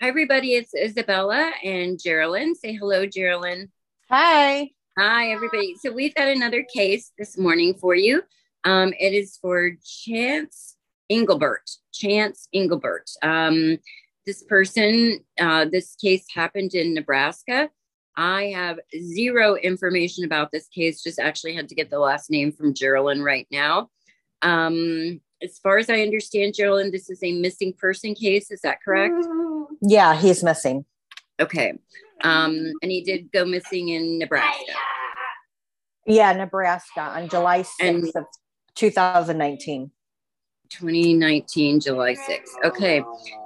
Hi, everybody. It's Isabella and Gerilyn. Say hello, Gerilyn. Hi. Hi, everybody. So we've got another case this morning for you. It is for Chance Englebert. Chance Englebert. This person, this case happened in Nebraska. I have zero information about this case. Just actually had to get the last name from Gerilyn right now. As far as I understand, Gerilyn, this is a missing person case. Is that correct? Yeah, he's missing. Okay. And he did go missing in Nebraska. Yeah, Nebraska on July 6th of 2019. 2019, July 6th. Okay.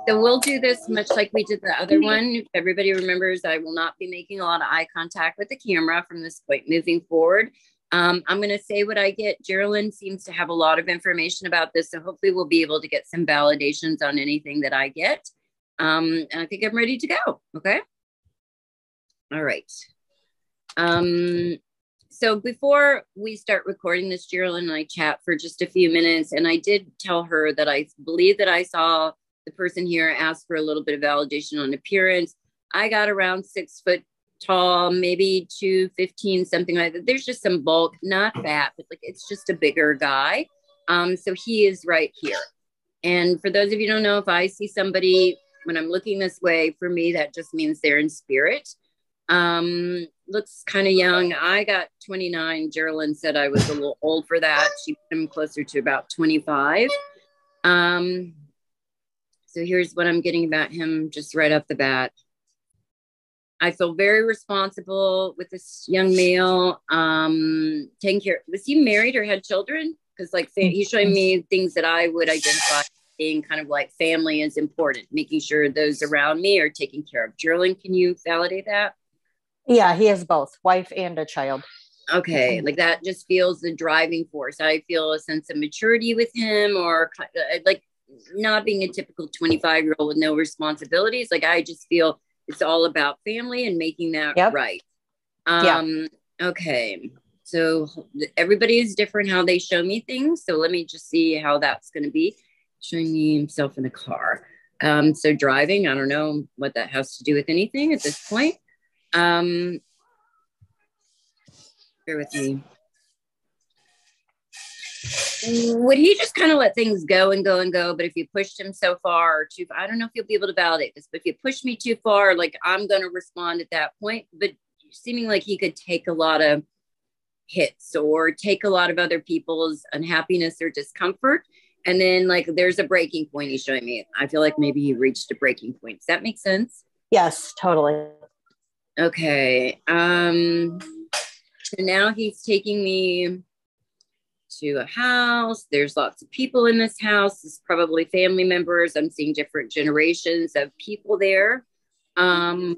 So we'll do this much like we did the other one. If everybody remembers, I will not be making a lot of eye contact with the camera from this point moving forward. I'm going to say what I get. Gerilyn seems to have a lot of information about this, so hopefully we'll be able to get some validations on anything that I get. And I think I'm ready to go. Okay. All right. So before we start recording this, Gerilyn and I chat for just a few minutes, and I did tell her that I believe that I saw the person here ask for a little bit of validation on appearance. I got around 6 foot tall, maybe 215, something like that. There's just some bulk, not fat, but like it's just a bigger guy. So he is right here. And for those of you who don't know, if I see somebody when I'm looking this way, for me, that just means they're in spirit. Looks kind of young. I got 29. Gerilyn said I was a little old for that. She put him closer to about 25. So here's what I'm getting about him just right off the bat. I feel very responsible with this young male. Taking care. Was he married or had children? Because like he's showing me things that I would identify as being kind of like family is important. Making sure those around me are taken care of. Gerilyn, can you validate that? Yeah, he has both wife and a child. Okay, like that just feels the driving force. I feel a sense of maturity with him, or like not being a typical 25-year-old with no responsibilities. Like I just feel. It's all about family and making that right. Yeah. Okay. So everybody is different how they show me things. So let me just see how that's going to be. Showing me himself in the car. So driving, I don't know what that has to do with anything at this point. Bear with me. Would he just kind of let things go and go and go? But if you pushed him so far, or too, I don't know if you'll be able to validate this, but if you push me too far, like I'm going to respond at that point. But seeming like he could take a lot of hits or take a lot of other people's unhappiness or discomfort. And then like, there's a breaking point he's showing me. I feel like maybe he reached a breaking point. Does that make sense? Yes, totally. Okay. So now he's taking me to a house. There's lots of people in this house. It's probably family members. I'm seeing different generations of people there. Like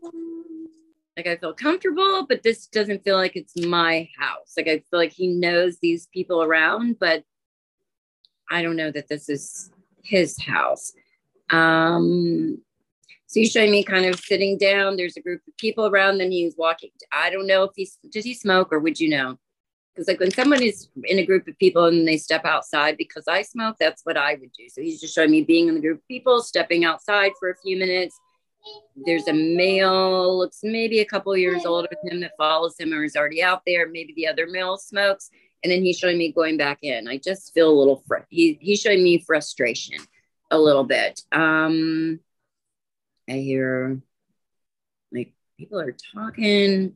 I feel comfortable, but this doesn't feel like it's my house. Like I feel like he knows these people around, but I don't know that this is his house. So he's showing me kind of sitting down. There's a group of people around, then he's walking. I don't know if he's, does he smoke or would you know? Because like when someone is in a group of people and they step outside because I smoke, that's what I would do. So he's just showing me being in the group of people, stepping outside for a few minutes. There's a male, looks maybe a couple years older than him that follows him or is already out there. Maybe the other male smokes. And then he's showing me going back in. I just feel a little, he's showing me frustration a little bit. I hear like people are talking.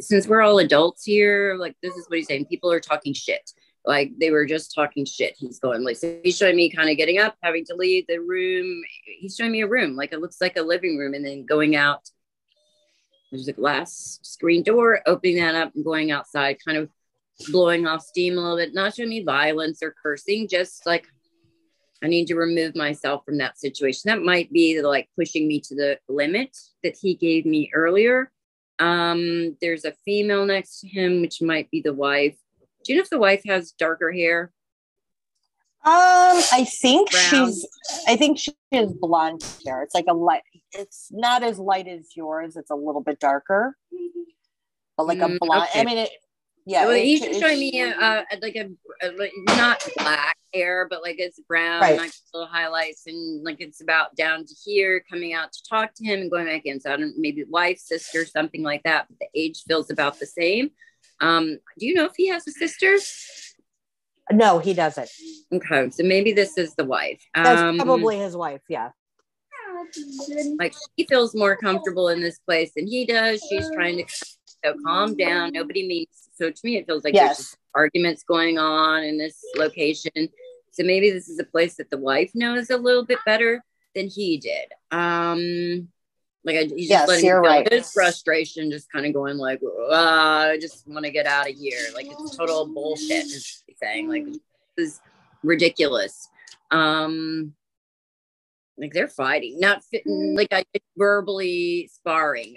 Since we're all adults here, like this is what he's saying. People are talking shit. Like they were just talking shit. He's going like, so he's showing me kind of getting up, having to leave the room. He's showing me a room, like it looks like a living room, and then going out. There's a glass screen door, opening that up and going outside, kind of blowing off steam a little bit. Not showing me violence or cursing, just like I need to remove myself from that situation. That might be like pushing me to the limit that he gave me earlier. There's a female next to him, which might be the wife. Do you know if the wife has darker hair? I think brown. I think she has blonde hair. It's like a light, it's not as light as yours. It's a little bit darker, but like a blonde, okay. I mean, it, Yeah, well, he's just showing me like a not black hair, but like it's brown, right. Like little highlights, and like it's about down to here, coming out to talk to him and going back in. So I don't, maybe wife, sister, something like that. But the age feels about the same. Do you know if he has a sister? No, he doesn't. Okay, so maybe this is the wife. That's probably his wife. Yeah. Like he feels more comfortable in this place than he does. She's trying to. So calm down. Nobody meets. So to me, it feels like there's just arguments going on in this location. So maybe this is a place that the wife knows a little bit better than he did. He's just letting him go. His frustration, just kind of going like, I just want to get out of here. Like it's total bullshit. Is what he's saying, like this is ridiculous. Like they're fighting, not fitting. Like I verbally sparring.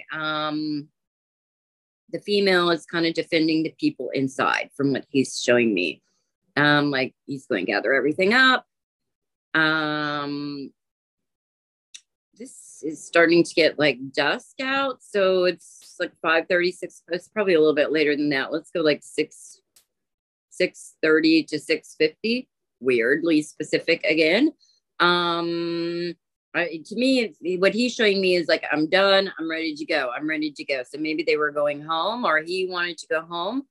The female is kind of defending the people inside from what he's showing me. Like he's going to gather everything up. This is starting to get like dusk out. So it's like 5:36. It's probably a little bit later than that. Let's go like 6:30 to 6:50. Weirdly specific again. To me, what he's showing me is like, I'm done. I'm ready to go. I'm ready to go. So maybe they were going home or he wanted to go home.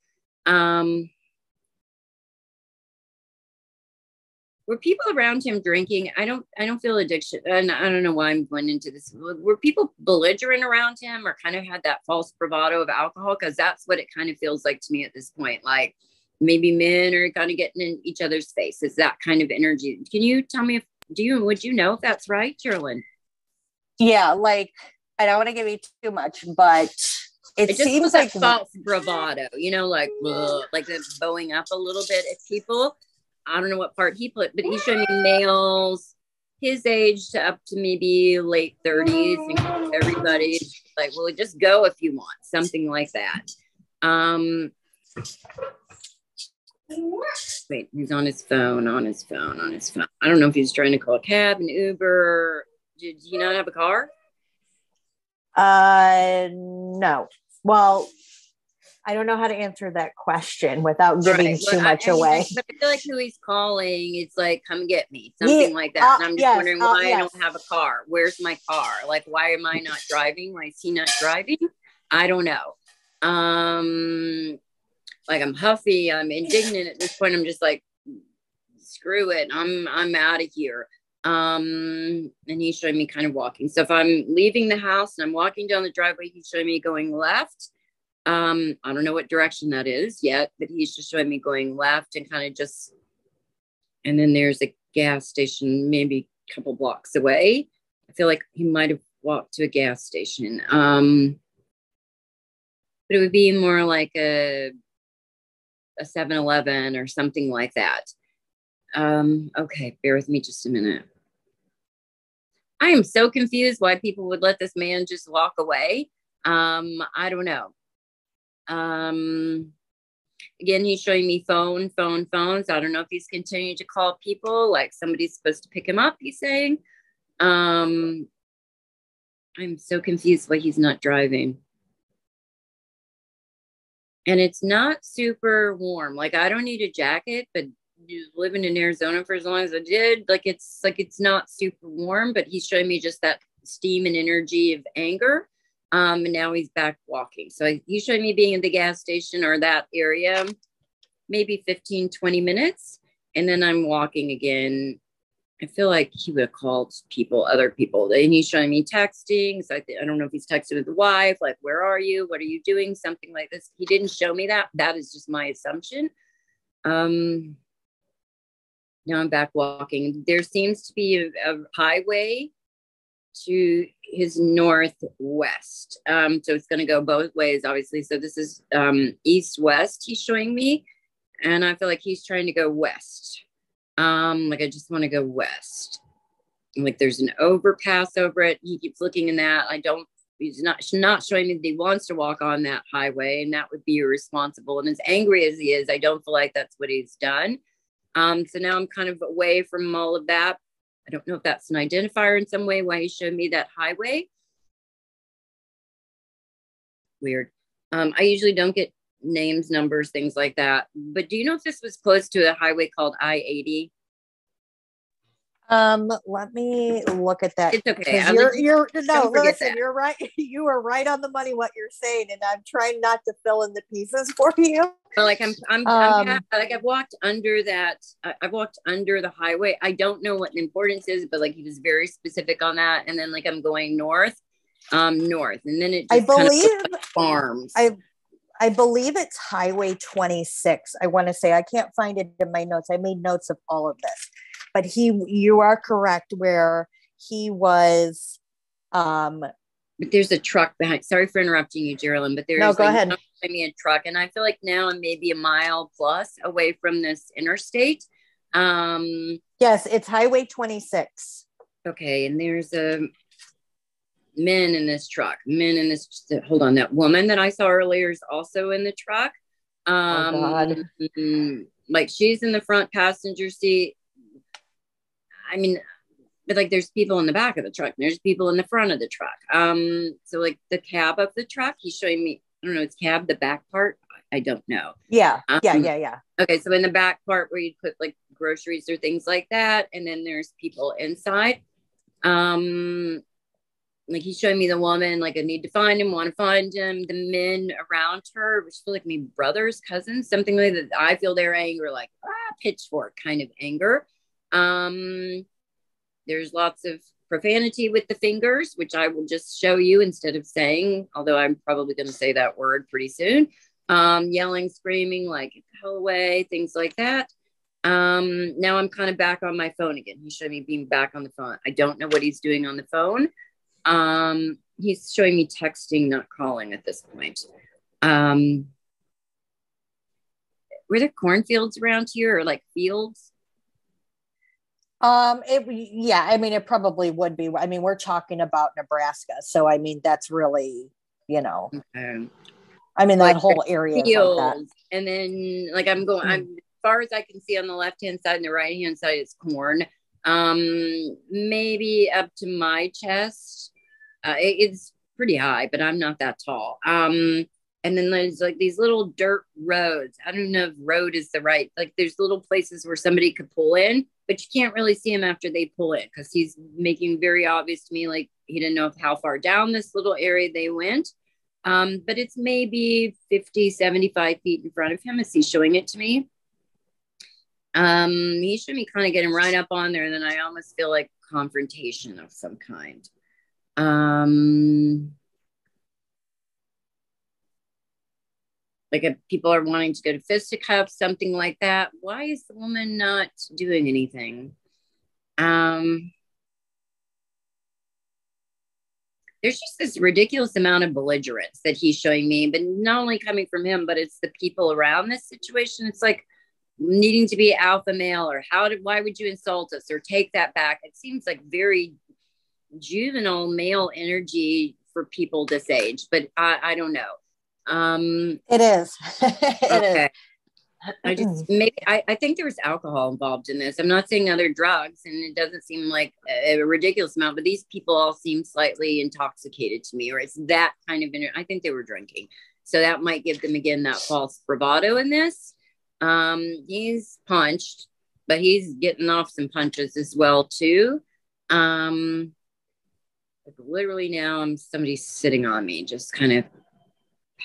Were people around him drinking? I don't feel addiction. And I don't know why I'm going into this. Were people belligerent around him or kind of had that false bravado of alcohol? Because that's what it kind of feels like to me at this point. Like maybe men are kind of getting in each other's faces. That kind of energy. Can you tell me if would you know if that's right, Gerilyn? Yeah, like I don't want to give you too much, but it just seems like false bravado, you know, like ugh, like the bowing up a little bit at people. I don't know what part he put, but he showed me males his age to up to maybe late 30s, and everybody's like, well, just go if you want, something like that. Wait, he's on his phone, I don't know if he's trying to call a cab, an Uber. Did you not have a car? No. Well, I don't know how to answer that question without giving too much away. But I feel like who he's calling, it's like, come get me, something like that. And I'm just wondering why I don't have a car. Where's my car? Like, why am I not driving? Why is he not driving? I don't know. Like I'm huffy, I'm indignant at this point. I'm just like, screw it. I'm out of here. And he's showing me kind of walking. So if I'm leaving the house and I'm walking down the driveway, he's showing me going left. I don't know what direction that is yet, but he's just showing me going left and kind of just, and then there's a gas station, maybe a couple blocks away. I feel like he might've walked to a gas station. But it would be more like a 7-Eleven or something like that. Okay, bear with me just a minute. I am so confused why people would let this man just walk away. I don't know. Again, he's showing me phone. So I don't know if he's continuing to call people, like somebody's supposed to pick him up, he's saying. I'm so confused why he's not driving. And it's not super warm. Like I don't need a jacket, but living in Arizona for as long as I did, like it's not super warm. But he's showing me just that steam and energy of anger. And now he's back walking. So he's showing me being in the gas station or that area, maybe 15, 20 minutes, and then I'm walking again. I feel like he would have called other people. And he's showing me texting. So I don't know if he's texted with the wife, like, where are you? What are you doing? Something like this. He didn't show me that. That is just my assumption. Now I'm back walking. There seems to be a highway to his northwest. So it's going to go both ways, obviously. So this is east-west he's showing me. And I feel like he's trying to go west. Like I just want to go west. Like there's an overpass over it. He keeps looking in that. He's not showing me that he wants to walk on that highway, and that would be irresponsible. And as angry as he is, I don't feel like that's what he's done. So now I'm kind of away from all of that. I don't know if that's an identifier in some way why he showed me that highway. Weird. I usually don't get names, numbers, things like that. But do you know if this was close to a highway called I-80? Let me look at that. It's okay. Listen, you're right. You are right on the money what you're saying, and I'm trying not to fill in the pieces for you. But like I've walked under the highway. I don't know what the importance is, but like he was very specific on that. And then like I'm going north, and then it just like farms. I believe it's Highway 26. I want to say, I can't find it in my notes. I made notes of all of this. But you are correct where he was. But there's a truck behind. Sorry for interrupting you, Gerilyn, but there's a truck. And I feel like now I'm maybe a mile plus away from this interstate. Yes, it's Highway 26. Okay. And there's men in this truck, hold on. That woman that I saw earlier is also in the truck. Like she's in the front passenger seat. I mean, but like there's people in the back of the truck, and there's people in the front of the truck. So like the cab of the truck, he's showing me, I don't know, it's cab, the back part. I don't know. Yeah. Yeah. Okay. So in the back part where you'd put like groceries or things like that. And then there's people inside. Like he's showing me the woman, like I need to find him, want to find him, the men around her, which feel like me, brothers, cousins, something like that. I feel their anger, like pitchfork kind of anger. There's lots of profanity with the fingers, which I will just show you instead of saying, although I'm probably going to say that word pretty soon. Yelling, screaming, like get the hell away, things like that. Now I'm kind of back on my phone again. He showed me being back on the phone. I don't know what he's doing on the phone. He's showing me texting, not calling at this point. Were there cornfields around here, or like fields? It probably would be. I mean, we're talking about Nebraska. So, I mean, that's really, okay. I mean, that like whole area. Fields, like that. And then like I'm going, I'm as far as I can see on the left-hand side and the right-hand side is corn. Maybe up to my chest. It's pretty high, but I'm not that tall. And then there's like these little dirt roads. I don't know if road is the right, like there's little places where somebody could pull in, but you can't really see him after they pull in, because he's making very obvious to me, like he didn't know how far down this little area they went. But it's maybe 50, 75 feet in front of him as he's showing it to me. He showed me kind of getting right up on there. And then I almost feel like confrontation of some kind. Like if people are wanting to go to fisticuffs, something like that. Why is the woman not doing anything? There's just this ridiculous amount of belligerence that he's showing me, but not only coming from him, but it's the people around this situation. It's like needing to be alpha male, or why would you insult us, or take that back? It seems like very juvenile male energy for people this age, but I don't know. It is. Okay. I just I think there was alcohol involved in this. I'm not saying other drugs, and it doesn't seem like a ridiculous amount, but these people all seem slightly intoxicated to me, or it's that kind of I think they were drinking, so that might give them again that false bravado in this. He's punched, but he's getting off some punches as well too. Literally now somebody's sitting on me, just kind of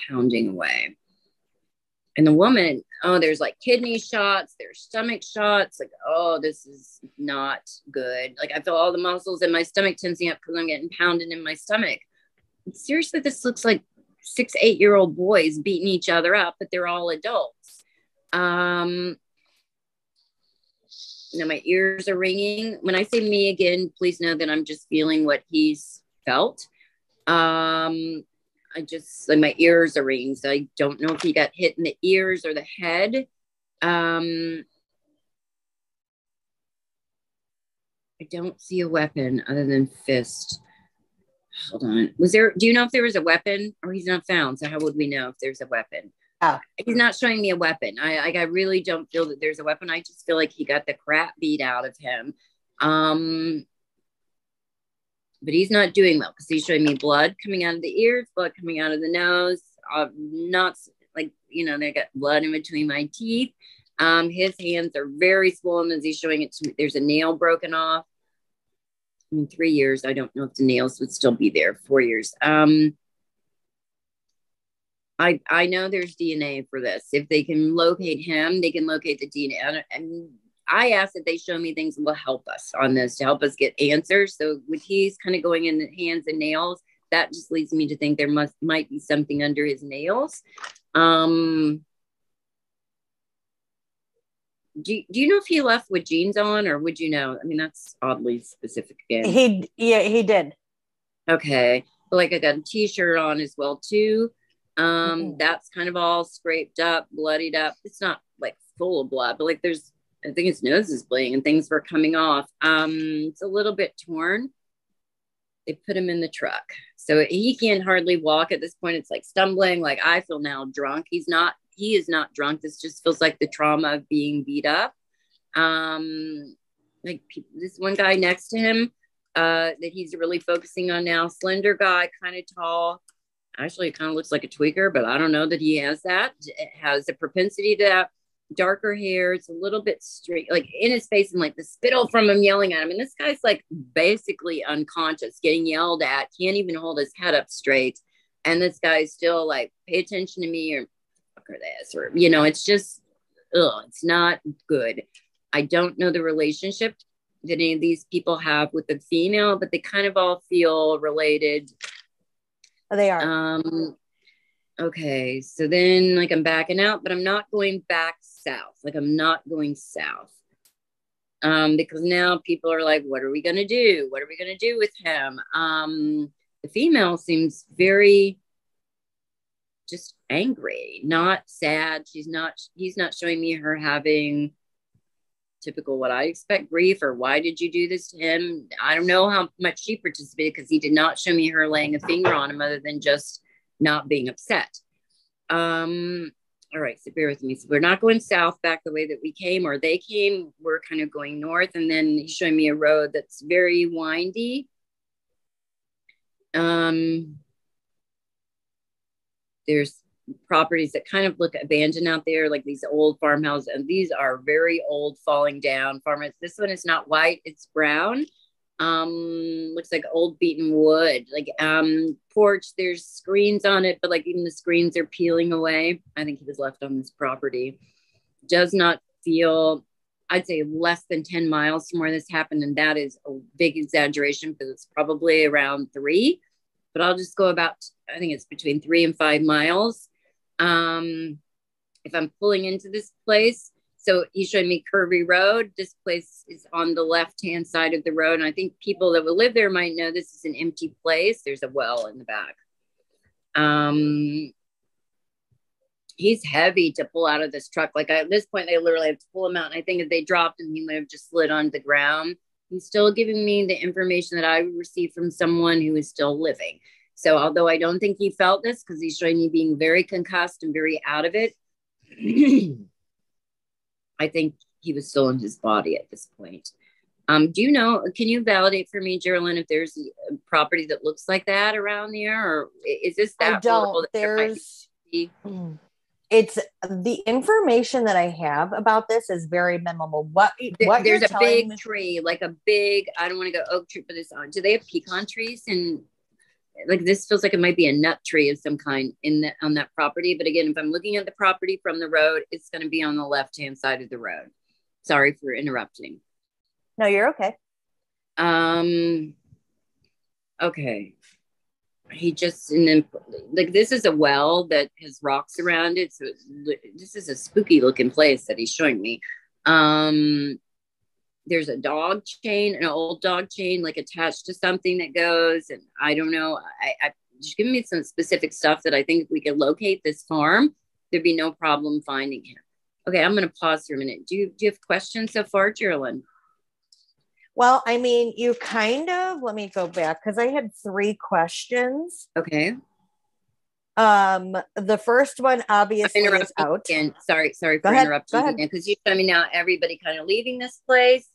pounding away. And the woman, there's like kidney shots, there's stomach shots, like, this is not good. Like I feel all the muscles in my stomach tensing up because I'm getting pounded in my stomach. Seriously, this looks like 6-8-year-old boys beating each other up, but they're all adults. Now my ears are ringing. When I say me again, please know that I'm just feeling what he's felt. I just, like my ears are ringing, so I don't know if he got hit in the ears or the head. I don't see a weapon other than fist. Hold on. Do you know if there was a weapon, or he's not found? So how would we know if there's a weapon? He's not showing me a weapon. I really don't feel that there's a weapon. I just feel like he got the crap beat out of him. But he's not doing well, because he's showing me blood coming out of the ears, blood coming out of the nose. Not like you know, they got blood in between my teeth. His hands are very swollen as he's showing it to me. There's a nail broken off. In 3 years, I don't know if the nails would still be there. 4 years. I know there's DNA for this. If they can locate him, they can locate the DNA. And I ask that they show me things that will help us on this, to help us get answers. So with he's kind of going in the hands and nails, that just leads me to think there might be something under his nails. Do you know if he left with jeans on, or would you know? I mean, that's oddly specific again. He did. Okay. But like I got a t-shirt on as well too. That's kind of all scraped up, bloodied up. It's not like full of blood, but like there's, I think his nose is bleeding and things were coming off. It's a little bit torn. They put him in the truck. So he can hardly walk at this point. It's like stumbling. Like I feel now drunk. He is not drunk. This just feels like the trauma of being beat up. Like this one guy next to him that he's really focusing on now, slender guy, kind of tall. Actually, it kind of looks like a tweaker, but I don't know that he has that. It has a propensity to that. Darker hair. It's a little bit straight, like in his face, and like the spittle from him yelling at him. And this guy's like basically unconscious, getting yelled at, can't even hold his head up straight. And this guy's still like, pay attention to me, or fuck her this, or, you know, it's just, it's not good. I don't know the relationship that any of these people have with the female, but they kind of all feel related. Oh, they are. Okay, so then like I'm backing out, but I'm not going back south. Like I'm not going south. Because now people are like, what are we going to do? What are we going to do with him? The female seems very just angry, not sad. He's not showing me her having typical what I expect grief, or why did you do this to him? I don't know how much she participated, because he did not show me her laying a finger on him other than just not being upset. All right, so bear with me. So we're not going south back the way that we came, or they came. We're kind of going north, and then he's showing me a road that's very windy. There's properties that kind of look abandoned out there, like these old farmhouses, and these are very old, falling down farmhouses. This one is not white, it's brown. Looks like old beaten wood, like porch. There's screens on it, but like even the screens are peeling away. I think he was left on this property. Does not feel, I'd say less than 10 miles from where this happened, and that is a big exaggeration, because it's probably around 3, but I'll just go about, I think it's between 3 and 5 miles if I'm pulling into this place. So he showed me curvy road. This place is on the left-hand side of the road. And I think people that would live there might know this is an empty place. There's a well in the back. He's heavy to pull out of this truck. Like at this point, they literally have to pull him out. And I think if they dropped him, he would have just slid onto the ground. He's still giving me the information that I received from someone who is still living. So although I don't think he felt this, because he's showing me being very concussed and very out of it, I think he was still in his body at this point. Do you know, can you validate for me, Gerilyn, if there's a property that looks like that around there? Or is this that? I don't. It's the information that I have about this is very minimal. What there's a big tree, like a big, I don't want to go oak tree for this on. Do they have pecan trees? And like, this feels like it might be a nut tree of some kind on that property. But again, if I'm looking at the property from the road, it's going to be on the left-hand side of the road. Sorry for interrupting. No, you're okay. Okay. He just, and then like, this is a well that has rocks around it. So this is a spooky looking place that he's showing me. There's a dog chain, an old dog chain, like attached to something that goes. And I don't know. I just give me some specific stuff that I think if we could locate this farm, there'd be no problem finding him. Okay, I'm going to pause for a minute. Do you have questions so far, Gerilyn? Well, I mean, you kind of, let me go back, because I had 3 questions. Okay. The first one obviously is out. Sorry for interrupting you, because you showed me now everybody kind of leaving this place.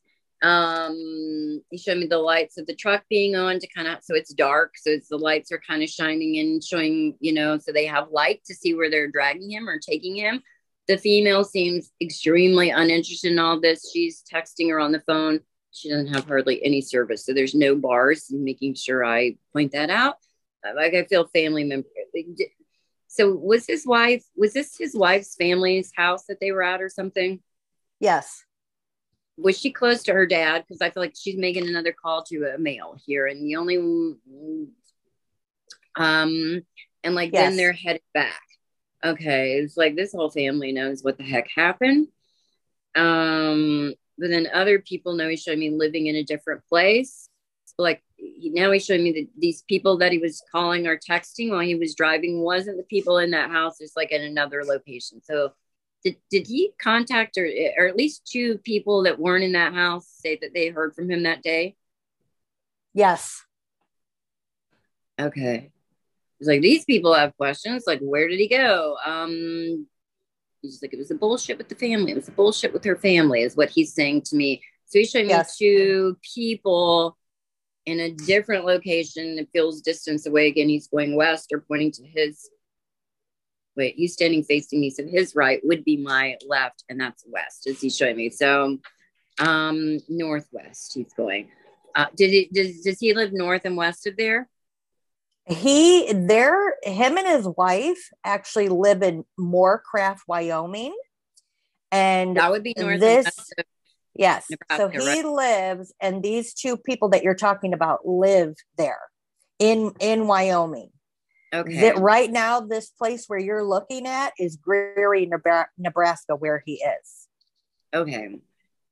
He showed me the lights of the truck being on to kind of, so it's dark. So it's the lights are kind of shining and showing, you know, so they have light to see where they're dragging him or taking him. The female seems extremely uninterested in all this. She's texting her on the phone. She doesn't have hardly any service. So there's no bars, making sure I point that out. Like I feel family member. So was his wife, was this his wife's family's house that they were at or something? Yes. Was she close to her dad? Because I feel like she's making another call to a male here, and the only, and like yes. Then they're headed back. Okay, it's like this whole family knows what the heck happened. But then other people know. He showed me living in a different place. So like now he showed me that these people that he was calling or texting while he was driving wasn't the people in that house. It's like in another location. So. Did he contact or at least two people that weren't in that house say that they heard from him that day? Yes. Okay. It's like, these people have questions. Like, where did he go? He's like, it was a bullshit with the family. It was a bullshit with her family is what he's saying to me. So he's showing yes. me two people in a different location. It feels distance away. Again, he's going west or pointing to his wait, he's standing facing me, so his right would be my left, and that's west, as he's showing me. So, northwest he's going. Does he live north and west of there? Him and his wife actually live in Moorecraft, Wyoming, and that would be north. Yes, Nebraska, so he right? lives, and these two people that you're talking about live there in Wyoming. Okay. That right now, this place where you're looking at is Gering, Nebraska, where he is. Okay.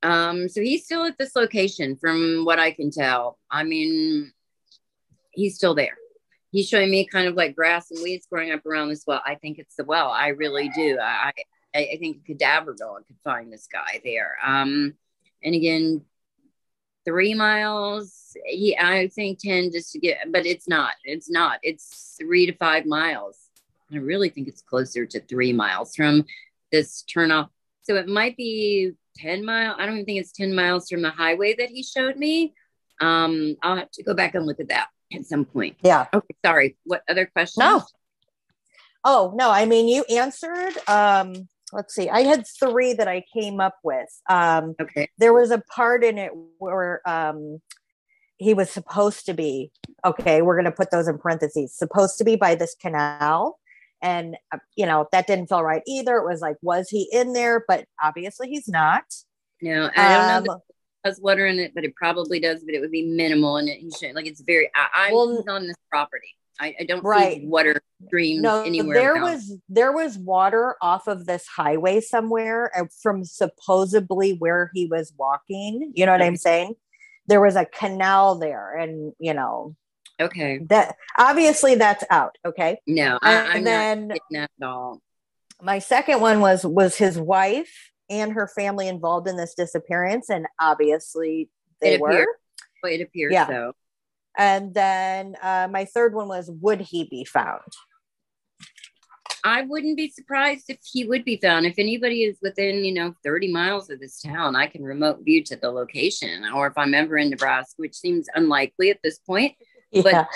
So he's still at this location from what I can tell. I mean, he's still there. He's showing me kind of like grass and weeds growing up around this well. I think it's the well. I really do. I think a cadaver dog could find this guy there. And again, 3 miles, I think 10 just to get, but it's not, it's 3 to 5 miles. I really think it's closer to 3 miles from this turnoff. So it might be 10 miles. I don't even think it's 10 miles from the highway that he showed me. I'll have to go back and look at that at some point. Yeah. Okay. Sorry. What other questions? No. Oh, no. I mean, you answered, let's see. I had three that I came up with. Okay. There was a part in it where he was supposed to be, okay, we're going to put those in parentheses, supposed to be by this canal. And, you know, that didn't feel right either. It was like, was he in there? But obviously he's not. No, I don't know that it has water in it, but it probably does, but it would be minimal. And it, like, it's very, I'm on this property. I don't right. see water streams no, anywhere. There was water off of this highway somewhere from supposedly where he was walking. You know what okay. I'm saying? There was a canal there, and you know, okay, that obviously that's out. Okay, no, I'm then not getting that at all. My second one was his wife and her family involved in this disappearance, and obviously they were. Well, it appears yeah. so. And then my third one was, would he be found? I wouldn't be surprised if he would be found. If anybody is within, you know, 30 miles of this town, I can remote view to the location. Or if I'm ever in Nebraska, which seems unlikely at this point, yeah. but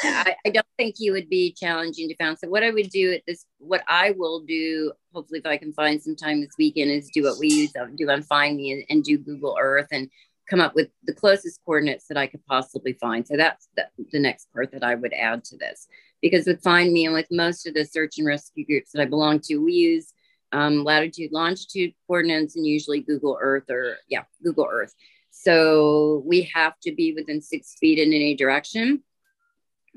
I don't think he would be challenging to find. So what I would do at this, what I will do, hopefully if I can find some time this weekend, is do what we do on Find Me and do Google Earth and come up with the closest coordinates that I could possibly find. So that's the next part that I would add to this, because with Find Me and with most of the search and rescue groups that I belong to, we use latitude, longitude coordinates and usually Google Earth or yeah, Google Earth. So we have to be within 6 feet in any direction.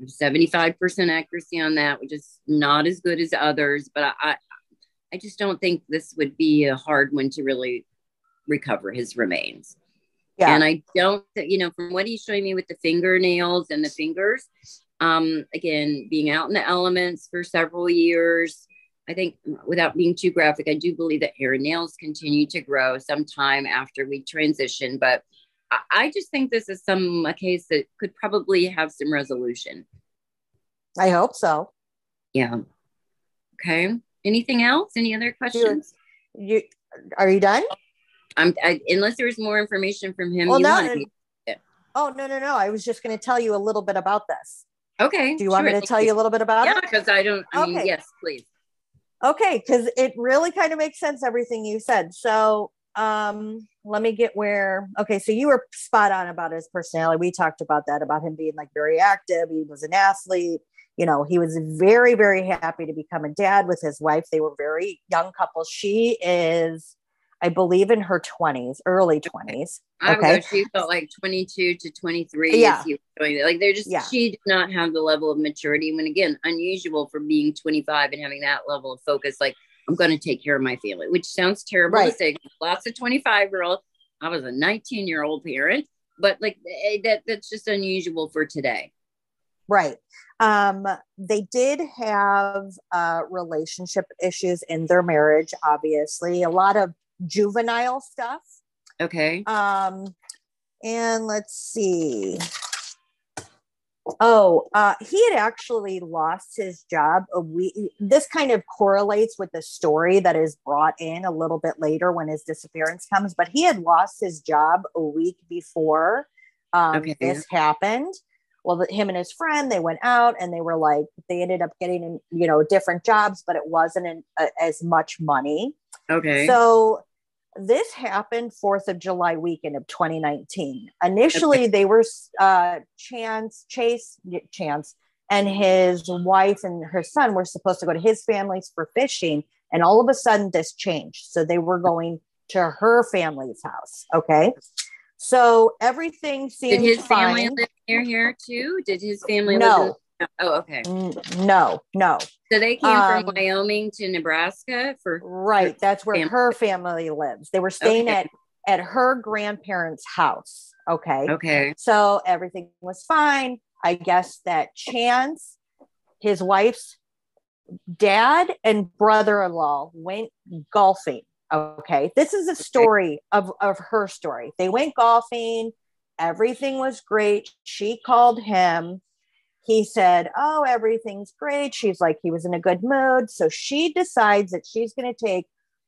75% accuracy on that, which is not as good as others, but I just don't think this would be a hard one to really recover his remains. Yeah. And I don't, you know, from what he's showing me with the fingernails and the fingers, again, being out in the elements for several years, I think without being too graphic, I do believe that hair and nails continue to grow sometime after we transition. But I just think this is a case that could probably have some resolution. I hope so. Yeah. Okay. Anything else? Any other questions? Are you done? Unless there was more information from him. Well, oh, no. I was just going to tell you a little bit about this. Okay. Do you want me to tell you a little bit about it? Yeah, because I mean, yes, please. Okay, because it really kind of makes sense, everything you said. So let me get where, okay, so you were spot on about his personality. We talked about that, about him being like very active. He was an athlete. You know, he was very, very happy to become a dad with his wife. They were very young couple. She is, I believe, in her 20s, early 20s. Okay. She felt like 22 to 23. Yeah. Like they're just, she did not have the level of maturity. When again, unusual for being 25 and having that level of focus. Like, I'm going to take care of my family, which sounds terrible to say. Lots of 25-year-olds. I was a 19-year-old parent, but like that's just unusual for today. Right. They did have relationship issues in their marriage, obviously. A lot of juvenile stuff. Okay. And let's see. Oh, he had actually lost his job a week. This kind of correlates with the story that is brought in a little bit later when his disappearance comes, but he had lost his job a week before this happened. Well, him and his friend, they went out and they were like, they ended up getting, you know, different jobs, but it wasn't as much money. Okay. So this happened 4th of July weekend of 2019. Initially, they were Chase and his wife and her son were supposed to go to his family's for fishing. And all of a sudden this changed. So they were going to her family's house. Okay. So everything seemed fine. Did his family live near here too? Did his family live in... Oh, okay. No. So they came from Wyoming to Nebraska for... Right. That's where her family lives. They were staying at her grandparents' house. Okay. Okay. So everything was fine. I guess that Chance, his wife's dad and brother-in-law went golfing. Okay. This is a story of her story. They went golfing. Everything was great. She called him. He said, oh, everything's great. She's like, he was in a good mood. So she decides that she's going to take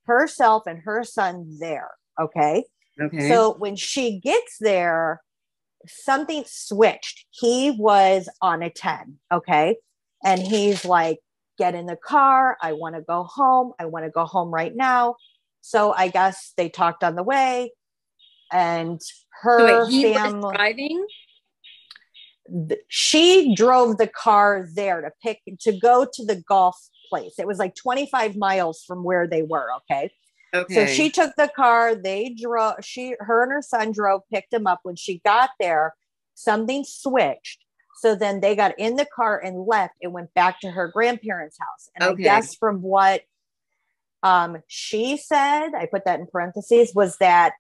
herself and her son there. Okay. Okay. So when she gets there, something switched. He was on a 10. Okay. And he's like, get in the car. I want to go home. I want to go home right now. So I guess they talked on the way, and her family was driving. She drove the car there to go to the golf place. It was like 25 miles from where they were. Okay. Okay. So she took the car. They drove. Her and her son drove, picked him up. When she got there, something switched. So then they got in the car and left. It went back to her grandparents' house. And I guess from what she said, I put that in parentheses, was that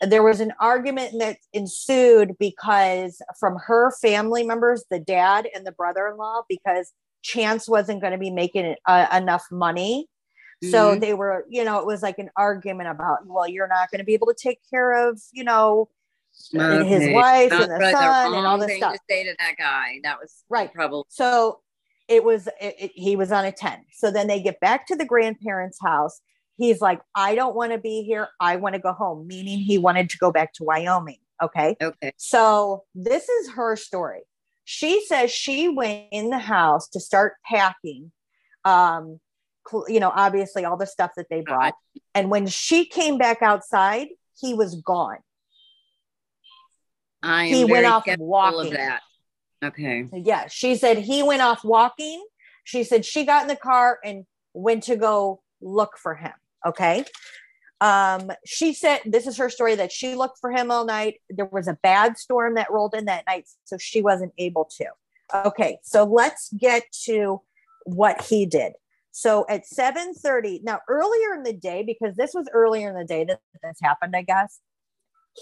there was an argument that ensued because from her family members, the dad and the brother-in-law, because Chance wasn't going to be making enough money. Mm-hmm. So they were, you know, it was like an argument about, well, you're not going to be able to take care of, you know, his wife and the son and all this stuff. To say to that guy, that was right. Probably. So he was on a 10. So then they get back to the grandparents' house. He's like, I don't want to be here. I want to go home. Meaning he wanted to go back to Wyoming. Okay. Okay. So this is her story. She says she went in the house to start packing, you know, obviously all the stuff that they brought. And when she came back outside, he was gone. He went off walking. Of that. Okay. Yeah. She said he went off walking. She said she got in the car and went to go look for him. Okay. She said, this is her story, that she looked for him all night. There was a bad storm that rolled in that night, so she wasn't able to. Okay. So let's get to what he did. So at 7:30, now earlier in the day, because this was earlier in the day that this happened, I guess,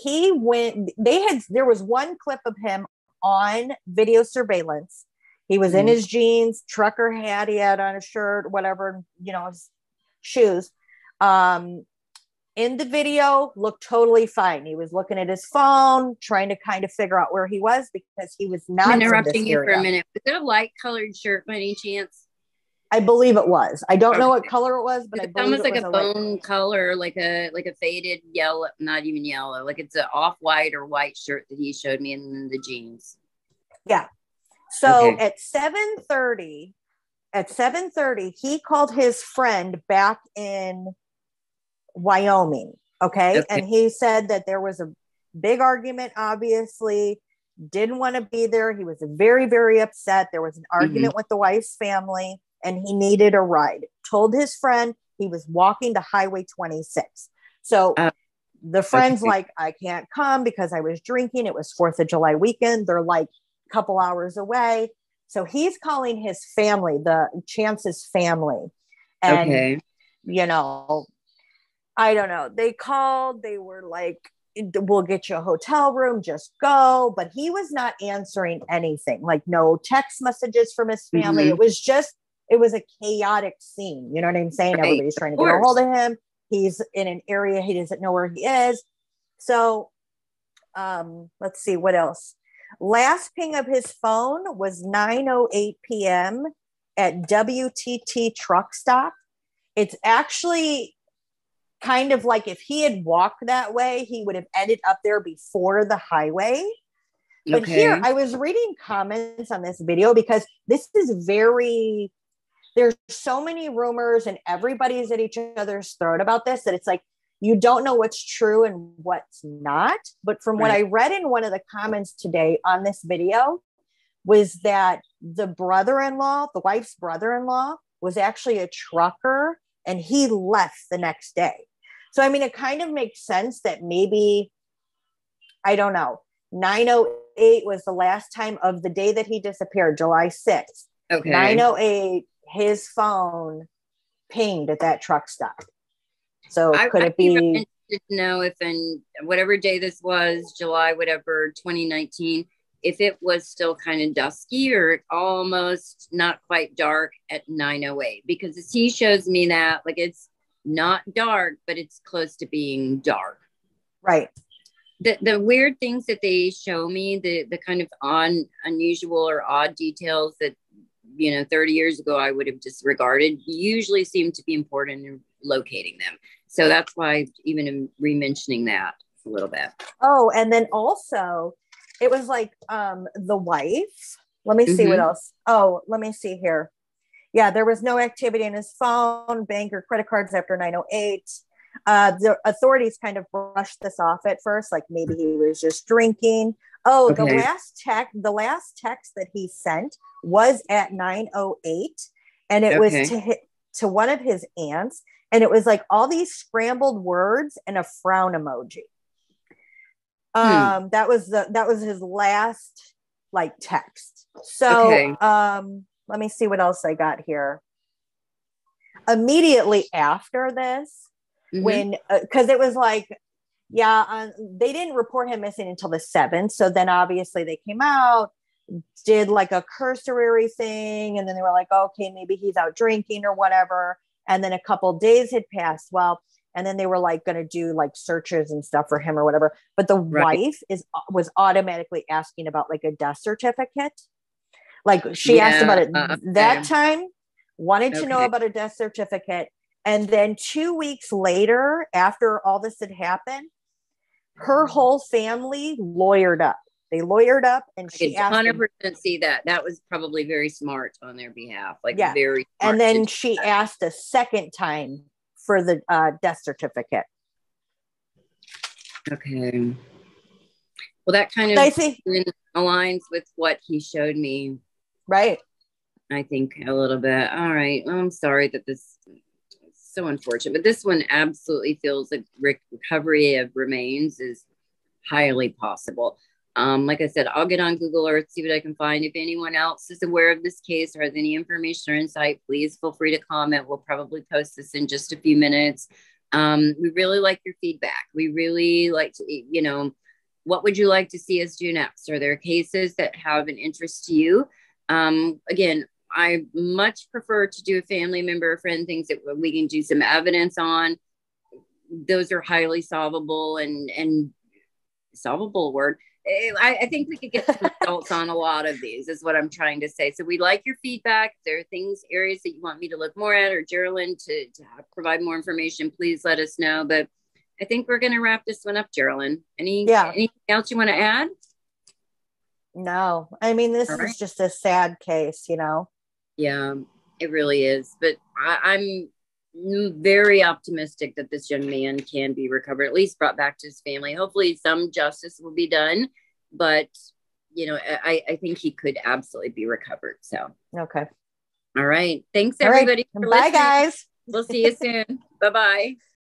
he went, there was one clip of him on video surveillance. He was in his jeans, trucker hat, he had on a shirt, whatever, you know, his shoes. In the video, looked totally fine. He was looking at his phone, trying to kind of figure out where he was because he was not. I'm interrupting you for a minute. Was it a light colored shirt by any chance? I believe it was. I don't know what color it was, but it almost like a bone color, like a faded yellow, not even yellow. Like it's an off-white or white shirt that he showed me, and then the jeans. Yeah. So okay. At 7:30, he called his friend back in Wyoming. Okay. And he said that there was a big argument, obviously. Didn't want to be there. He was very, very upset. There was an argument with the wife's family, and he needed a ride. Told his friend he was walking to Highway 26. So the friend's like, I can't come because I was drinking. It was 4th of July weekend. They're like a couple hours away. So he's calling his family, the Chance's family. And, you know, I don't know. They called. They were like, we'll get you a hotel room, just go. But he was not answering anything, like no text messages from his family. It was just, it was a chaotic scene. You know what I'm saying? Right. Everybody's trying to get a hold of him. He's in an area he doesn't know where he is. So let's see what else. Last ping of his phone was 9:08 p.m. at WTT truck stop. It's actually kind of like if he had walked that way, he would have ended up there before the highway. But here, I was reading comments on this video because this is very, there's so many rumors and everybody's at each other's throat about this that it's like, you don't know what's true and what's not. But from what I read in one of the comments today on this video was that the brother-in-law, the wife's brother-in-law, was actually a trucker and he left the next day. So, I mean, it kind of makes sense that maybe, I don't know, 9:08 was the last time of the day that he disappeared, July 6th. 9:08, his phone pinged at that truck stop. So could it be? No, if in whatever day this was, July, whatever, 2019, if it was still kind of dusky or almost not quite dark at 9:08, because as he shows me that, like it's not dark, but it's close to being dark. Right. The weird things that they show me, the kind of unusual or odd details that, you know, 30 years ago I would have disregarded, usually seem to be important in locating them. So that's why even I'm re-mentioning that a little bit. Oh, and then also it was like the wife. Let me see what else. Oh, let me see here. Yeah, there was no activity in his phone, bank or credit cards after 9:08. The authorities kind of brushed this off at first, like maybe he was just drinking. Oh, the last text that he sent was at 9:08, and it was to one of his aunts, and it was like all these scrambled words and a frown emoji. That was his last like text. So let me see what else I got here. Immediately after this, when because it was like they didn't report him missing until the 7th, so then obviously they came out, did like a cursory thing, and then they were like, okay, maybe he's out drinking or whatever. And then a couple days had passed. Well, and then they were like going to do like searches and stuff for him or whatever. But the wife was automatically asking about like a death certificate. Like she asked about it that time, wanted to know about a death certificate. And then 2 weeks later, after all this had happened, her whole family lawyered up. They lawyered up, and she asked 100% see that. That was probably very smart on their behalf. Like very smart. And then she asked a second time for the death certificate. Okay. Well, that kind of aligns with what he showed me. Right. I think a little bit. All right. Well, I'm sorry that this is so unfortunate, but this one absolutely feels like recovery of remains is highly possible. Like I said, I'll get on Google Earth, see what I can find. If anyone else is aware of this case or has any information or insight, please feel free to comment. We'll probably post this in just a few minutes. We really like your feedback. We really like to, you know, what would you like to see us do next? Are there cases that have an interest to you? Again, I much prefer to do a family member or friend, things that we can do some evidence on. Those are highly solvable and solvable word. I think we could get some results on a lot of these is what I'm trying to say. So we like your feedback. If there are things, areas that you want me to look more at, or Gerilyn to provide more information, please let us know. But I think we're going to wrap this one up, Gerilyn. Anything else you want to add? No, I mean, this is just a sad case, you know? Yeah, it really is. But I'm very optimistic that this young man can be recovered, at least brought back to his family. Hopefully some justice will be done, but you know, I think he could absolutely be recovered. So, okay. All right. Thanks everybody. Right. For listening. Bye guys. We'll see you soon. Bye-bye.